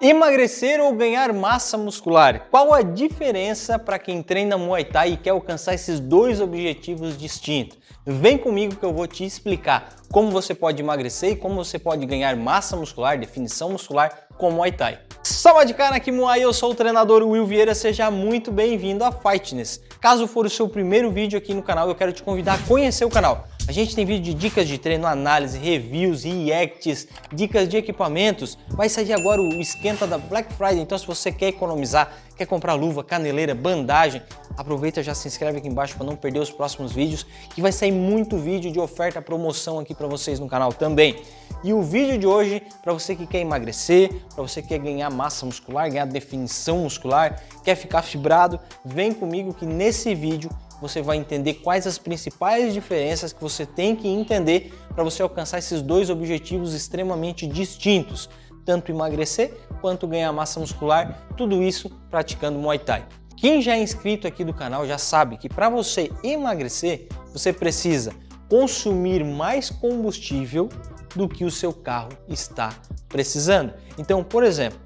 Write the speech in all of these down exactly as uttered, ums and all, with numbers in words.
Emagrecer ou ganhar massa muscular? Qual a diferença para quem treina Muay Thai e quer alcançar esses dois objetivos distintos? Vem comigo que eu vou te explicar como você pode emagrecer e como você pode ganhar massa muscular, definição muscular com Muay Thai. Salve de cara aqui, Muay, eu sou o treinador Will Vieira, seja muito bem-vindo à Fightness. Caso for o seu primeiro vídeo aqui no canal, eu quero te convidar a conhecer o canal. A gente tem vídeo de dicas de treino, análise, reviews, reacts, dicas de equipamentos. Vai sair agora o esquenta da Black Friday, então se você quer economizar, quer comprar luva, caneleira, bandagem, aproveita e já se inscreve aqui embaixo para não perder os próximos vídeos, que vai sair muito vídeo de oferta, promoção aqui para vocês no canal também. E o vídeo de hoje, para você que quer emagrecer, para você que quer ganhar massa muscular, ganhar definição muscular, quer ficar fibrado, vem comigo que nesse vídeo você vai entender quais as principais diferenças que você tem que entender para você alcançar esses dois objetivos extremamente distintos, tanto emagrecer quanto ganhar massa muscular, tudo isso praticando Muay Thai. Quem já é inscrito aqui do canal já sabe que para você emagrecer, você precisa consumir mais combustível do que o seu carro está precisando. Então, por exemplo,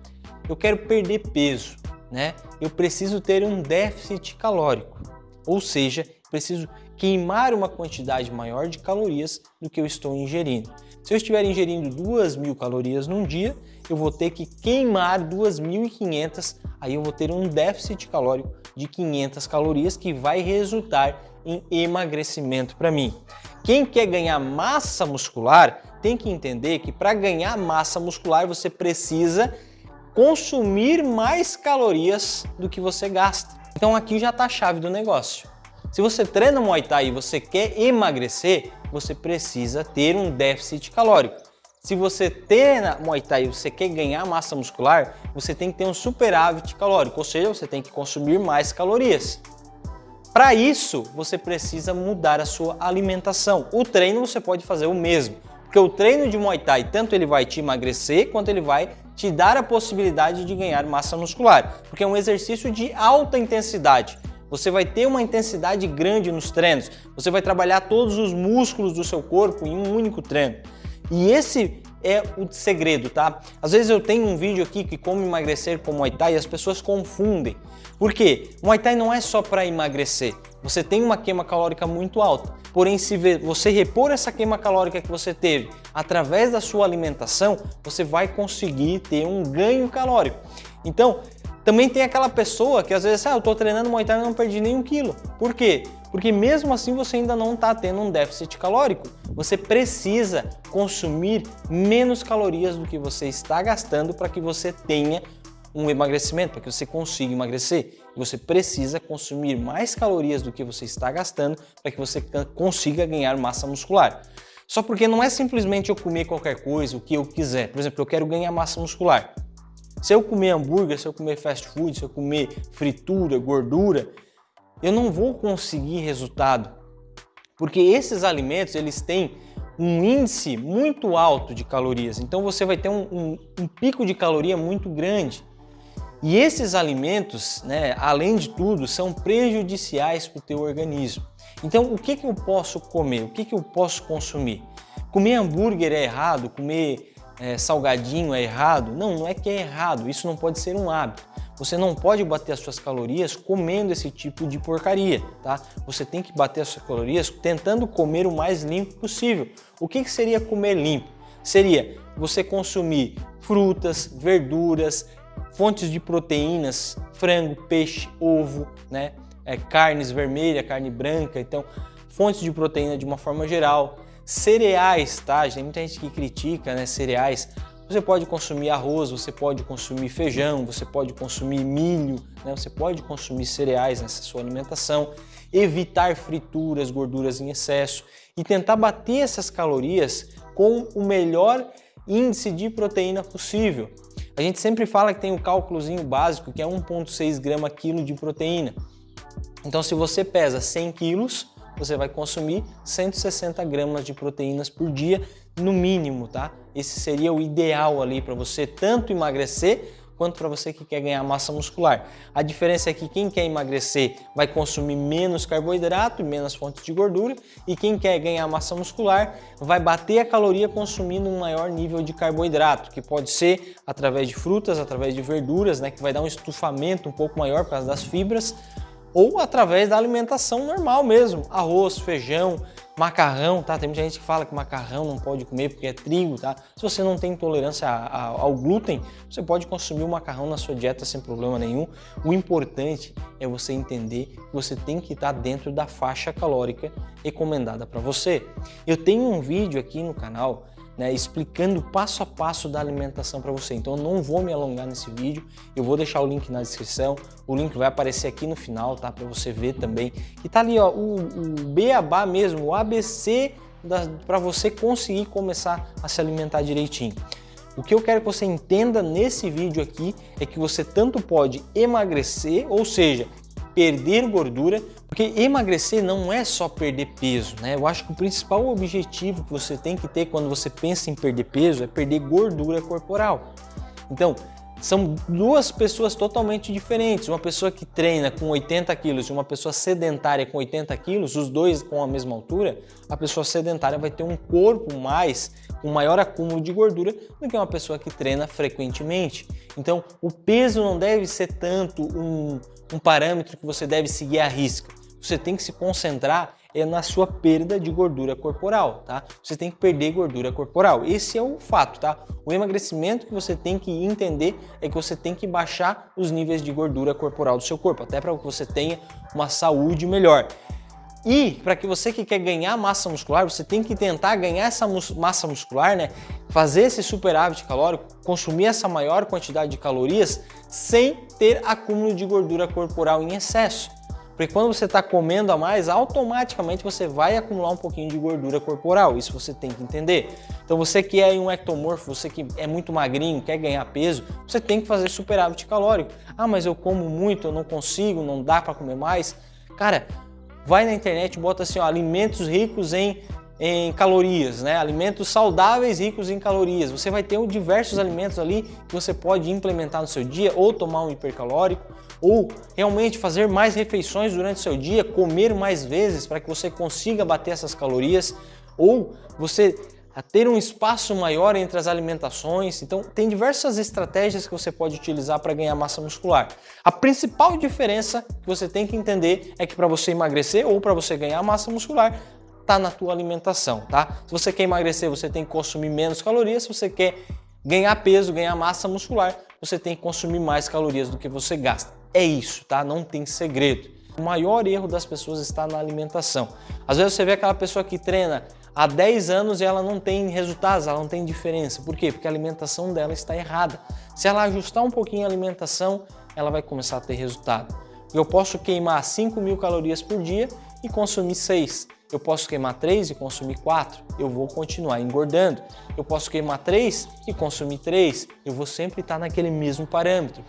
eu quero perder peso, né? Eu preciso ter um déficit calórico. Ou seja, preciso queimar uma quantidade maior de calorias do que eu estou ingerindo. Se eu estiver ingerindo duas mil calorias num dia, eu vou ter que queimar duas mil e quinhentas, aí eu vou ter um déficit calórico de quinhentas calorias que vai resultar em emagrecimento para mim. Quem quer ganhar massa muscular tem que entender que para ganhar massa muscular você precisa consumir mais calorias do que você gasta. Então aqui já está a chave do negócio. Se você treina Muay Thai e você quer emagrecer, você precisa ter um déficit calórico. Se você treina Muay Thai e você quer ganhar massa muscular, você tem que ter um superávit calórico, ou seja, você tem que consumir mais calorias. Para isso, você precisa mudar a sua alimentação. O treino você pode fazer o mesmo, porque o treino de Muay Thai, tanto ele vai te emagrecer, quanto ele vai te dar a possibilidade de ganhar massa muscular, porque é um exercício de alta intensidade. Você vai ter uma intensidade grande nos treinos, você vai trabalhar todos os músculos do seu corpo em um único treino. E esse é o segredo, tá? Às vezes eu tenho um vídeo aqui que como emagrecer com Muay Thai e as pessoas confundem. Por quê? Muay Thai não é só para emagrecer. Você tem uma queima calórica muito alta, porém se você repor essa queima calórica que você teve através da sua alimentação, você vai conseguir ter um ganho calórico. Então, também tem aquela pessoa que às vezes, ah, eu tô treinando Muay Thai e não perdi nenhum quilo. Por quê? Porque mesmo assim você ainda não tá tendo um déficit calórico. Você precisa consumir menos calorias do que você está gastando para que você tenha um emagrecimento, para que você consiga emagrecer. Você precisa consumir mais calorias do que você está gastando para que você consiga ganhar massa muscular. Só porque não é simplesmente eu comer qualquer coisa, o que eu quiser. Por exemplo, eu quero ganhar massa muscular. Se eu comer hambúrguer, se eu comer fast food, se eu comer fritura, gordura, eu não vou conseguir resultado, porque esses alimentos eles têm um índice muito alto de calorias, então você vai ter um, um, um pico de caloria muito grande. E esses alimentos, né, além de tudo, são prejudiciais para o teu organismo. Então o que, que eu posso comer? O que, que eu posso consumir? Comer hambúrguer é errado? Comer é, salgadinho é errado? Não, não é que é errado, isso não pode ser um hábito. Você não pode bater as suas calorias comendo esse tipo de porcaria, tá? Você tem que bater as suas calorias tentando comer o mais limpo possível. O que, que seria comer limpo? Seria você consumir frutas, verduras, fontes de proteínas, frango, peixe, ovo, né? É, carnes vermelha, carne branca, então fontes de proteína de uma forma geral. Cereais, tá? Tem muita gente que critica, né? Cereais. Você pode consumir arroz, você pode consumir feijão, você pode consumir milho, né? Você pode consumir cereais nessa sua alimentação, evitar frituras, gorduras em excesso e tentar bater essas calorias com o melhor índice de proteína possível. A gente sempre fala que tem um cálculozinho básico que é um vírgula seis grama quilo de proteína. Então se você pesa cem quilos, você vai consumir cento e sessenta gramas de proteínas por dia, no mínimo, tá? Esse seria o ideal ali para você tanto emagrecer quanto para você que quer ganhar massa muscular. A diferença é que quem quer emagrecer vai consumir menos carboidrato e menos fontes de gordura, e quem quer ganhar massa muscular vai bater a caloria consumindo um maior nível de carboidrato, que pode ser através de frutas, através de verduras, né, que vai dar um estufamento um pouco maior por causa das fibras, ou através da alimentação normal mesmo, arroz, feijão, macarrão, tá? Tem muita gente que fala que macarrão não pode comer porque é trigo, tá? Se você não tem intolerância ao glúten, você pode consumir o macarrão na sua dieta sem problema nenhum. O importante é você entender que você tem que estar dentro da faixa calórica recomendada para você. Eu tenho um vídeo aqui no canal, né, explicando passo a passo da alimentação para você, então eu não vou me alongar nesse vídeo, eu vou deixar o link na descrição, o link vai aparecer aqui no final, tá, para você ver também, e tá ali ó, o, o beabá mesmo, o A B C para você conseguir começar a se alimentar direitinho. O que eu quero que você entenda nesse vídeo aqui é que você tanto pode emagrecer, ou seja, perder gordura, porque emagrecer não é só perder peso, né? Eu acho que o principal objetivo que você tem que ter quando você pensa em perder peso é perder gordura corporal. Então, são duas pessoas totalmente diferentes. Uma pessoa que treina com oitenta quilos e uma pessoa sedentária com oitenta quilos, os dois com a mesma altura, a pessoa sedentária vai ter um corpo mais, com maior acúmulo de gordura do que uma pessoa que treina frequentemente. Então, o peso não deve ser tanto um... um parâmetro que você deve seguir à risca. Você tem que se concentrar é na sua perda de gordura corporal, tá? Você tem que perder gordura corporal. Esse é o fato, tá? O emagrecimento que você tem que entender é que você tem que baixar os níveis de gordura corporal do seu corpo, até para que você tenha uma saúde melhor. E para que você que quer ganhar massa muscular, você tem que tentar ganhar essa massa muscular, né? Fazer esse superávit calórico, consumir essa maior quantidade de calorias sem ter acúmulo de gordura corporal em excesso. Porque quando você está comendo a mais, automaticamente você vai acumular um pouquinho de gordura corporal, isso você tem que entender. Então você que é um ectomorfo, você que é muito magrinho, quer ganhar peso, você tem que fazer superávit calórico. Ah, mas eu como muito, eu não consigo, não dá para comer mais. Cara, vai na internet e bota assim, ó, alimentos ricos em, em calorias, né? Alimentos saudáveis ricos em calorias. Você vai ter diversos alimentos ali que você pode implementar no seu dia, ou tomar um hipercalórico, ou realmente fazer mais refeições durante o seu dia, comer mais vezes para que você consiga bater essas calorias, ou você ter um espaço maior entre as alimentações. Então, tem diversas estratégias que você pode utilizar para ganhar massa muscular. A principal diferença que você tem que entender é que para você emagrecer ou para você ganhar massa muscular, tá na tua alimentação, tá? Se você quer emagrecer, você tem que consumir menos calorias. Se você quer ganhar peso, ganhar massa muscular, você tem que consumir mais calorias do que você gasta. É isso, tá? Não tem segredo. O maior erro das pessoas está na alimentação. Às vezes você vê aquela pessoa que treina há dez anos e ela não tem resultados, ela não tem diferença. Por quê? Porque a alimentação dela está errada. Se ela ajustar um pouquinho a alimentação, ela vai começar a ter resultado. Eu posso queimar cinco mil calorias por dia e consumir seis. Eu posso queimar três e consumir quatro. Eu vou continuar engordando. Eu posso queimar três e consumir três. Eu vou sempre estar naquele mesmo parâmetro.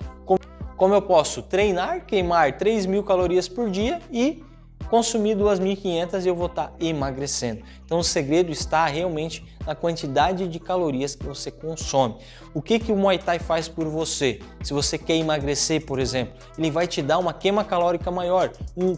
Como eu posso treinar, queimar três mil calorias por dia e consumir duas mil e quinhentas e eu vou estar emagrecendo. Então o segredo está realmente na quantidade de calorias que você consome. O que que o Muay Thai faz por você? Se você quer emagrecer, por exemplo, ele vai te dar uma queima calórica maior,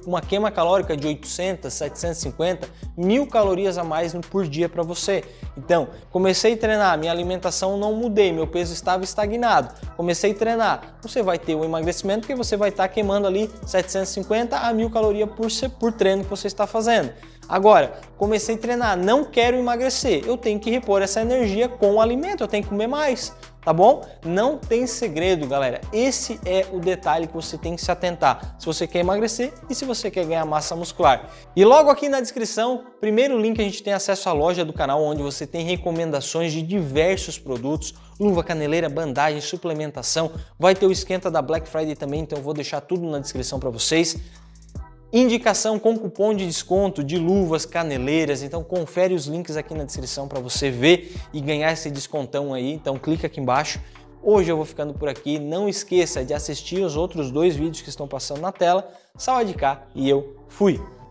uma queima calórica de oitocentas, setecentas e cinquenta, mil calorias a mais por dia para você. Então, comecei a treinar, minha alimentação não mudei, meu peso estava estagnado. Comecei a treinar, você vai ter um emagrecimento porque você vai estar queimando ali setecentas e cinquenta a mil calorias por semana, por treino que você está fazendo. Agora, comecei a treinar, não quero emagrecer, eu tenho que repor essa energia com o alimento, eu tenho que comer mais, tá bom? Não tem segredo, galera. Esse é o detalhe que você tem que se atentar, se você quer emagrecer e se você quer ganhar massa muscular. E logo aqui na descrição, primeiro link, a gente tem acesso à loja do canal, onde você tem recomendações de diversos produtos, luva, caneleira, bandagem, suplementação, vai ter o esquenta da Black Friday também, então eu vou deixar tudo na descrição para vocês. Indicação com cupom de desconto de luvas, caneleiras, então confere os links aqui na descrição para você ver e ganhar esse descontão aí, então clica aqui embaixo. Hoje eu vou ficando por aqui, não esqueça de assistir os outros dois vídeos que estão passando na tela, saúde cá e eu fui!